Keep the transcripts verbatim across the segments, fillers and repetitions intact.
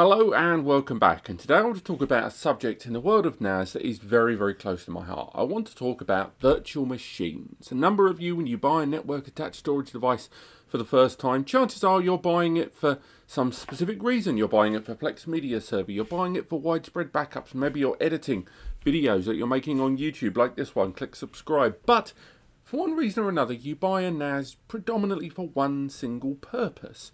Hello and welcome back, and today I want to talk about a subject in the world of N A S that is very very close to my heart. I want to talk about virtual machines. A number of you, when you buy a network attached storage device for the first time, chances are you're buying it for some specific reason. You're buying it for Plex Media Server, you're buying it for widespread backups, maybe you're editing videos that you're making on YouTube like this one, click subscribe. But for one reason or another you buy a N A S predominantly for one single purpose.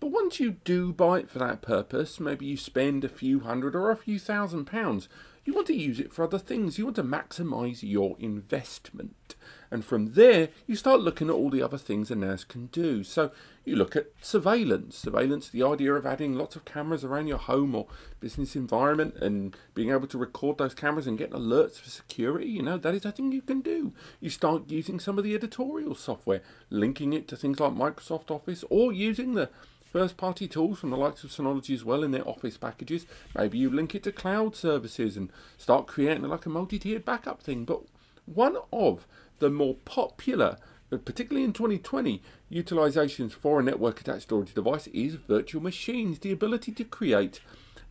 But once you do buy it for that purpose, maybe you spend a few hundred or a few thousand pounds, you want to use it for other things. You want to maximise your investment. And from there, you start looking at all the other things a N A S can do. So you look at surveillance. Surveillance, the idea of adding lots of cameras around your home or business environment and being able to record those cameras and get alerts for security, you know, that is a thing you can do. You start using some of the editorial software, linking it to things like Microsoft Office or using the first-party tools from the likes of Synology as well in their Office packages. Maybe you link it to cloud services and start creating like a multi-tiered backup thing. But one of the more popular, particularly in twenty twenty, utilizations for a network-attached storage device is virtual machines, the ability to create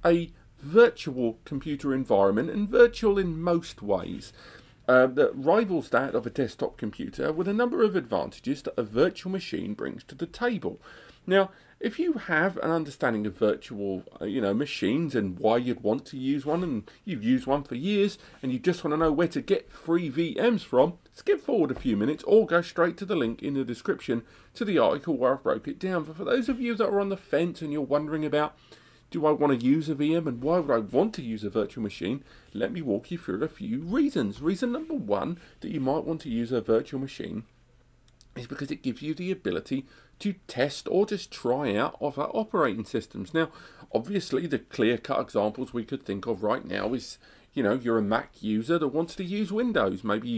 a virtual computer environment, and virtual in most ways, Uh, that rivals that of a desktop computer, with a number of advantages that a virtual machine brings to the table. Now, if you have an understanding of virtual, uh, you know, machines and why you'd want to use one, and you've used one for years, and you just want to know where to get free V Ms from, skip forward a few minutes or go straight to the link in the description to the article where I've broke it down. But for those of you that are on the fence and you're wondering about, do I want to use a V M and why would I want to use a virtual machine? Let me walk you through a few reasons. Reason number one that you might want to use a virtual machine is because it gives you the ability to test or just try out other operating systems. Now, obviously the clear-cut examples we could think of right now is, you know, you're a Mac user that wants to use Windows. Maybe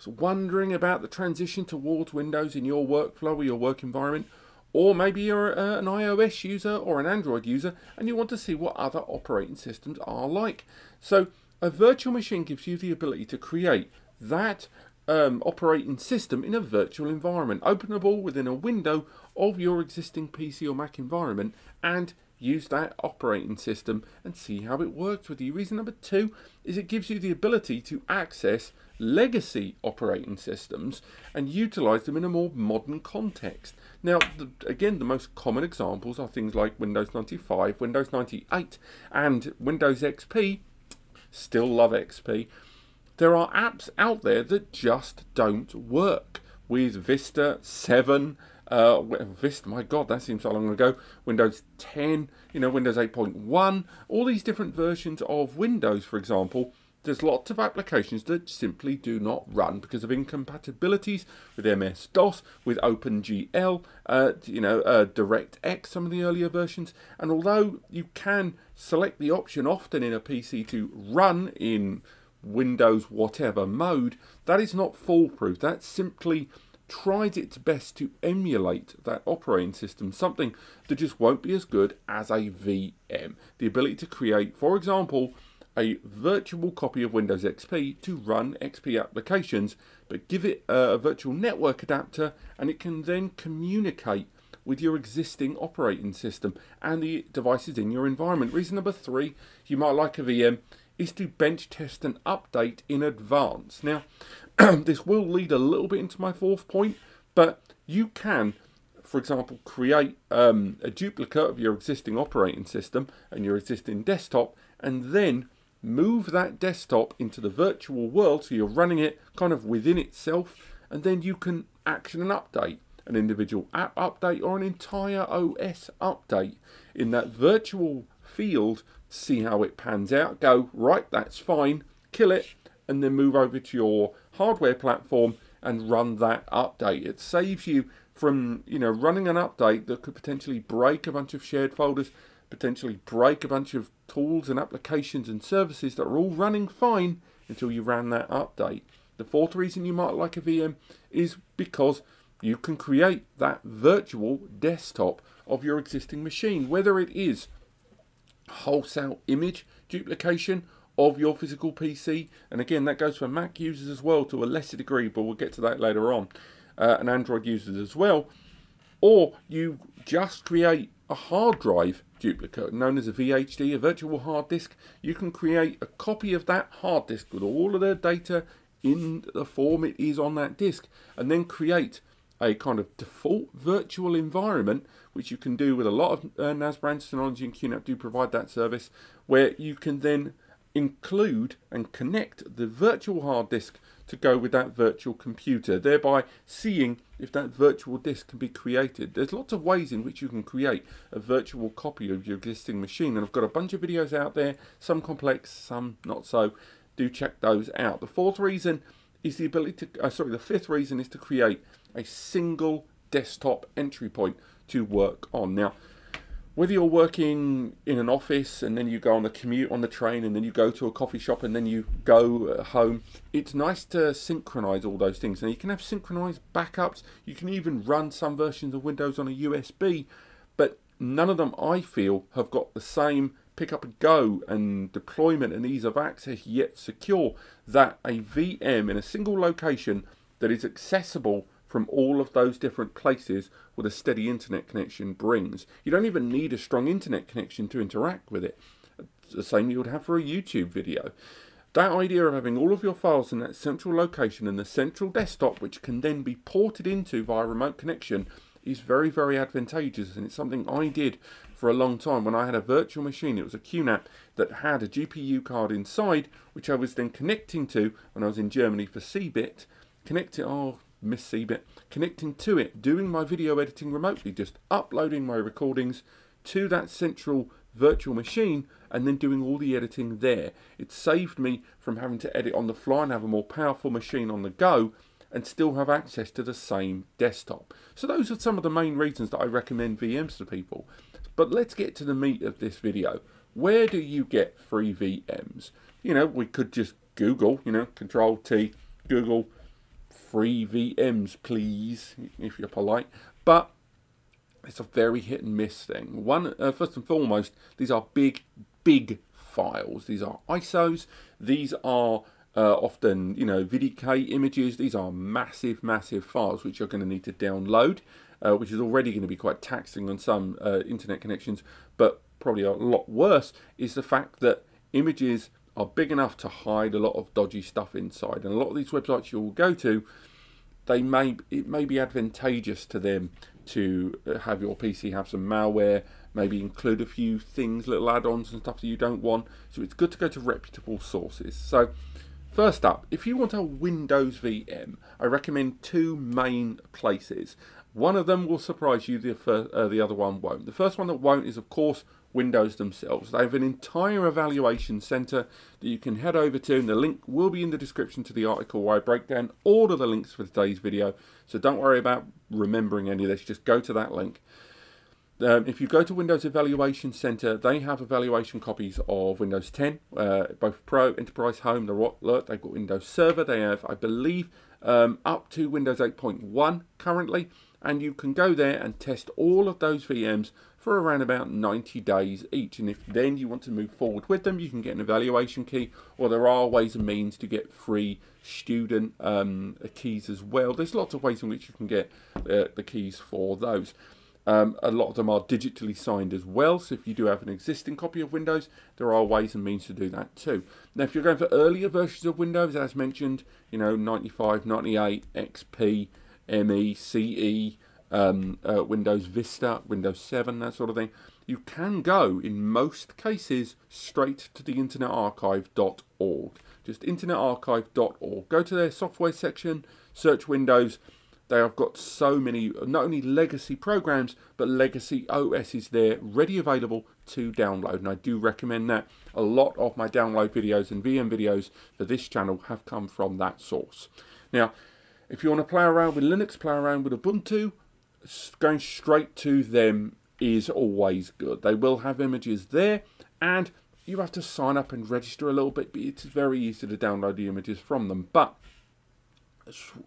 you're wondering about the transition towards Windows in your workflow or your work environment. Or maybe you're uh, an iOS user or an Android user and you want to see what other operating systems are like. So a virtual machine gives you the ability to create that um, operating system in a virtual environment, openable within a window of your existing P C or Mac environment, and use that operating system and see how it works with you. Reason number two is it gives you the ability to access legacy operating systems and utilize them in a more modern context. Now, the, again, the most common examples are things like Windows ninety-five, Windows ninety-eight, and Windows X P. Still love X P. There are apps out there that just don't work with Vista, seven, uh, Vista, my God, that seems so long ago, Windows ten, you know, Windows eight point one, all these different versions of Windows, for example. There's lots of applications that simply do not run because of incompatibilities with M S DOS, with OpenGL, uh, you know, uh, DirectX, some of the earlier versions. And although you can select the option often in a P C to run in Windows whatever mode, that is not foolproof. That simply tries its best to emulate that operating system, something that just won't be as good as a V M. The ability to create, for example, a virtual copy of Windows X P to run X P applications, but give it a virtual network adapter and it can then communicate with your existing operating system and the devices in your environment. Reason number three, you might like a V M, is to bench test and update in advance. Now, this will lead a little bit into my fourth point, but you can, for example, create um, a duplicate of your existing operating system and your existing desktop, and then move that desktop into the virtual world, so you're running it kind of within itself, and then you can action and update an individual app update or an entire O S update in that virtual field, see how it pans out, go, right, that's fine, kill it, and then move over to your hardware platform and run that update. It saves you from, you know, running an update that could potentially break a bunch of shared folders, potentially break a bunch of tools and applications and services that are all running fine until you ran that update. The fourth reason you might like a V M is because you can create that virtual desktop of your existing machine, whether it is wholesale image duplication of your physical P C, and again that goes for Mac users as well to a lesser degree, but we'll get to that later on, uh, and Android users as well. or you just create a hard drive duplicate known as a V H D, a virtual hard disk. You can create a copy of that hard disk with all of the data in the form it is on that disk, and then create a kind of default virtual environment, which you can do with a lot of uh, N A S brands. Synology and Q NAP do provide that service, where you can then include and connect the virtual hard disk to go with that virtual computer, thereby seeing if that virtual disk can be created. There's lots of ways in which you can create a virtual copy of your existing machine, and I've got a bunch of videos out there, some complex, some not so. Do check those out. The fourth reason is the ability to, uh, sorry, the fifth reason is to create a single desktop entry point to work on. Now, whether you're working in an office and then you go on the commute on the train and then you go to a coffee shop and then you go home, it's nice to synchronize all those things. Now you can have synchronized backups, you can even run some versions of Windows on a U S B, but none of them, I feel, have got the same pick up and go and deployment and ease of access yet secure that a V M in a single location that is accessible from all of those different places with a steady internet connection brings. You don't even need a strong internet connection to interact with it. It's the same you would have for a YouTube video. That idea of having all of your files in that central location and the central desktop, which can then be ported into via remote connection, is very, very advantageous, and it's something I did for a long time when I had a virtual machine. It was a Q NAP that had a G P U card inside, which I was then connecting to when I was in Germany for C B I T, connecting, oh, miss C B I T, connecting to it, doing my video editing remotely, just uploading my recordings to that central virtual machine and then doing all the editing there. It saved me from having to edit on the fly and have a more powerful machine on the go and still have access to the same desktop. So those are some of the main reasons that I recommend V Ms to people. But let's get to the meat of this video. Where do you get free V Ms? You know, we could just Google, you know, Control T, Google free V Ms please, if you're polite, but it's a very hit and miss thing. One, uh, first and foremost, these are big, big files. These are I S Os, these are Uh, often, you know, V D K images. These are massive, massive files which you're going to need to download, uh, which is already going to be quite taxing on some uh, internet connections, but probably a lot worse is the fact that images are big enough to hide a lot of dodgy stuff inside. And a lot of these websites you'll go to, they may, it may be advantageous to them to have your P C have some malware, maybe include a few things, little add-ons and stuff that you don't want. So it's good to go to reputable sources. So first up, if you want a Windows V M, I recommend two main places. One of them will surprise you, the, first, uh, the other one won't. The first one that won't is, of course, Windows themselves. They have an entire evaluation center that you can head over to, and the link will be in the description to the article where I break down all of the links for today's video. So don't worry about remembering any of this, just go to that link. Um, if you go to Windows Evaluation Center, they have evaluation copies of Windows ten, uh, both Pro, Enterprise, Home, the Rocklet. They've got Windows Server. They have, I believe, um, up to Windows eight point one currently. And you can go there and test all of those V Ms for around about ninety days each. And if then you want to move forward with them, you can get an evaluation key, or there are ways and means to get free student um, keys as well. There's lots of ways in which you can get uh, the keys for those. Um, a lot of them are digitally signed as well, so if you do have an existing copy of Windows, there are ways and means to do that too. Now, if you're going for earlier versions of Windows, as mentioned, you know, ninety-five, ninety-eight, X P, M E, C E, um, uh, Windows Vista, Windows seven, that sort of thing, you can go, in most cases, straight to the internet archive dot org. Just internet archive dot org. Go to their software section, search Windows. They have got so many, not only legacy programs, but legacy O Ss there, ready available to download. And I do recommend that. A lot of my download videos and V M videos for this channel have come from that source. Now, if you want to play around with Linux, play around with Ubuntu, going straight to them is always good. They will have images there, and you have to sign up and register a little bit, but it's very easy to download the images from them. But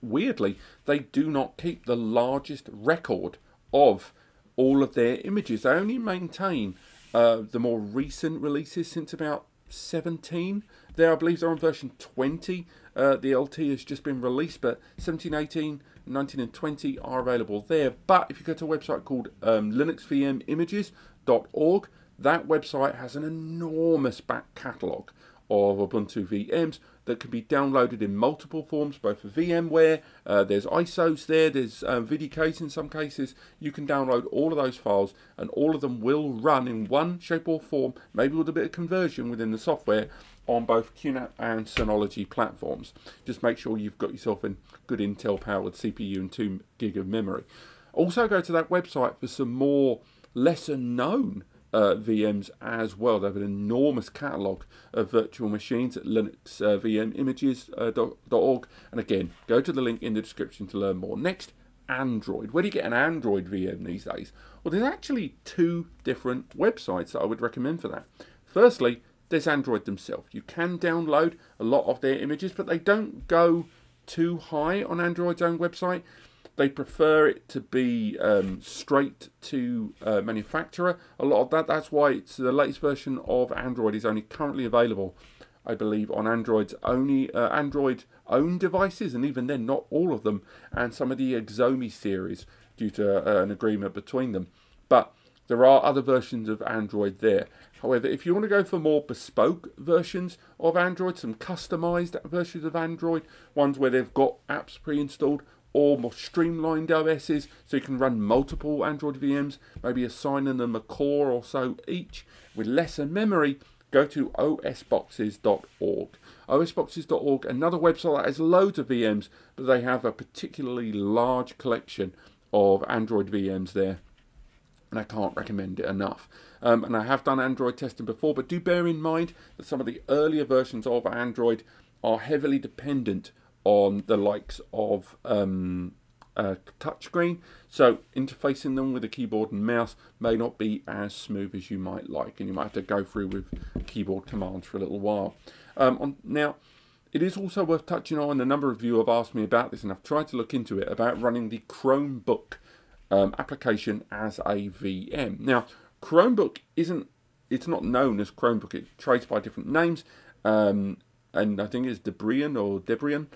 weirdly, they do not keep the largest record of all of their images. They only maintain uh, the more recent releases since about seventeen. There, I believe they're on version twenty. Uh, the L T has just been released, but seventeen, eighteen, nineteen and twenty are available there. But if you go to a website called um, linux v m images dot org, that website has an enormous back catalogue of Ubuntu V Ms that can be downloaded in multiple forms, both for VMware, uh, there's I S Os there, there's um, V D Ks in some cases. You can download all of those files and all of them will run in one shape or form, maybe with a bit of conversion within the software, on both QNAP and Synology platforms. Just make sure you've got yourself a good Intel-powered C P U and two gig of memory. Also go to that website for some more lesser-known Uh, V Ms as well. They have an enormous catalogue of virtual machines at linux v m images dot org, and again go to the link in the description to learn more. Next, Android. Where do you get an Android V M these days? Well, there's actually two different websites that I would recommend for that. Firstly, there's Android themselves. You can download a lot of their images, but they don't go too high on Android's own website. They prefer it to be um, straight to uh, manufacturer. A lot of that, that's why it's the latest version of Android is only currently available, I believe, on Android's only uh, Android-owned devices, and even then, not all of them, and some of the Exomi series due to uh, an agreement between them. But there are other versions of Android there. However, if you want to go for more bespoke versions of Android, some customized versions of Android, ones where they've got apps pre-installed, or more streamlined O Ss, so you can run multiple Android V Ms, maybe assigning them a core or so each, with lesser memory, go to O S boxes dot org. O S boxes dot org, another website that has loads of V Ms, but they have a particularly large collection of Android V Ms there, and I can't recommend it enough. Um, and I have done Android testing before, but do bear in mind that some of the earlier versions of Android are heavily dependent on the likes of um, uh, touchscreen, so interfacing them with a keyboard and mouse may not be as smooth as you might like, and you might have to go through with keyboard commands for a little while. Um, on, now, it is also worth touching on, and a number of you have asked me about this, and I've tried to look into it, about running the Chromebook um, application as a V M. Now, Chromebook isn't, it's not known as Chromebook, it trades by different names, um, and I think it's Debian or Debian.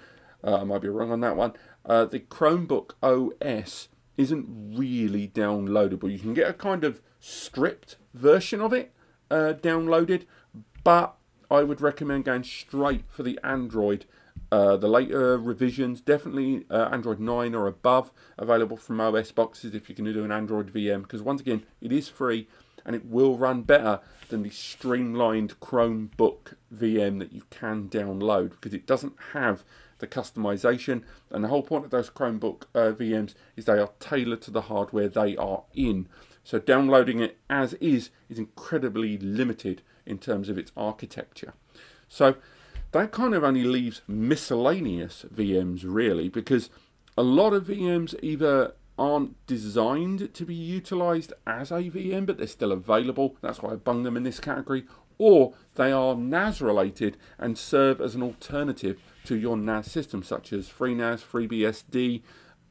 Uh, I might be wrong on that one. Uh, the Chromebook O S isn't really downloadable. You can get a kind of stripped version of it uh, downloaded, but I would recommend going straight for the Android, uh, the later revisions, definitely uh, Android nine or above, available from O S boxes if you're going to do an Android V M, because once again, it is free, and it will run better than the streamlined Chromebook V M that you can download, because it doesn't have the customization, and the whole point of those Chromebook uh, V Ms is they are tailored to the hardware they are in. So downloading it as is is incredibly limited in terms of its architecture. So that kind of only leaves miscellaneous V Ms really, because a lot of V Ms either aren't designed to be utilised as a V M, but they're still available, that's why I bung them in this category, or they are N A S related and serve as an alternative to your N A S system, such as FreeNAS, FreeBSD,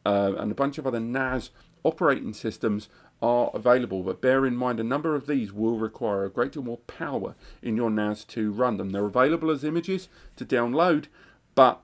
uh, and a bunch of other N A S operating systems are available, but bear in mind a number of these will require a great deal more power in your N A S to run them. They're available as images to download, but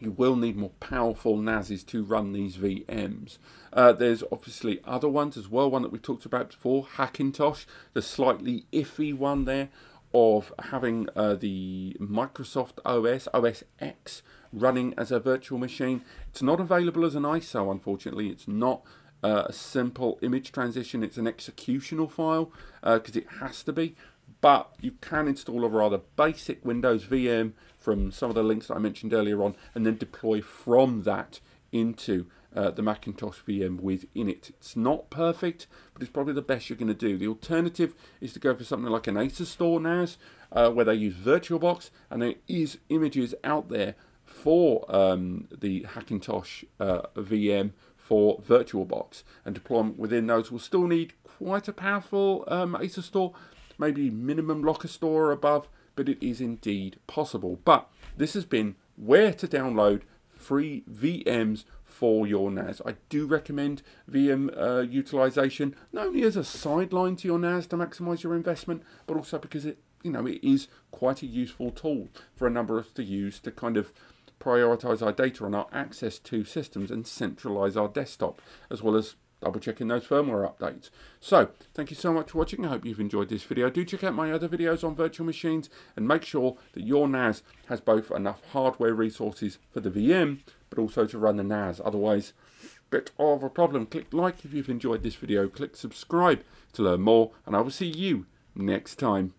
you will need more powerful N A Ss to run these V Ms. Uh, there's obviously other ones as well, one that we talked about before, Hackintosh, the slightly iffy one there of having uh, the Microsoft O S, O S X, running as a virtual machine. It's not available as an I S O, unfortunately. It's not uh, a simple image transition. It's an executional file, because uh, it has to be. But you can install a rather basic Windows V M from some of the links that I mentioned earlier on, and then deploy from that into uh, the Macintosh V M within it. It's not perfect, but it's probably the best you're going to do. The alternative is to go for something like an A S U S store N A S, uh, where they use VirtualBox, and there is images out there for um, the Hackintosh uh, V M for VirtualBox, and deployment within those will still need quite a powerful um, A S U S store, maybe minimum locker store or above, but it is indeed possible. But this has been where to download free V Ms for your N A S. I do recommend V M uh, utilization, not only as a sideline to your N A S to maximize your investment, but also because it, you know, it is quite a useful tool for a number of us to use to kind of prioritize our data on our access to systems and centralize our desktop, as well as double checking those firmware updates. So thank you so much for watching. I hope you've enjoyed this video. Do check out my other videos on virtual machines, and make sure that your N A S has both enough hardware resources for the V M but also to run the N A S. Otherwise, bit of a problem. Click like if you've enjoyed this video, click subscribe to learn more, and I will see you next time.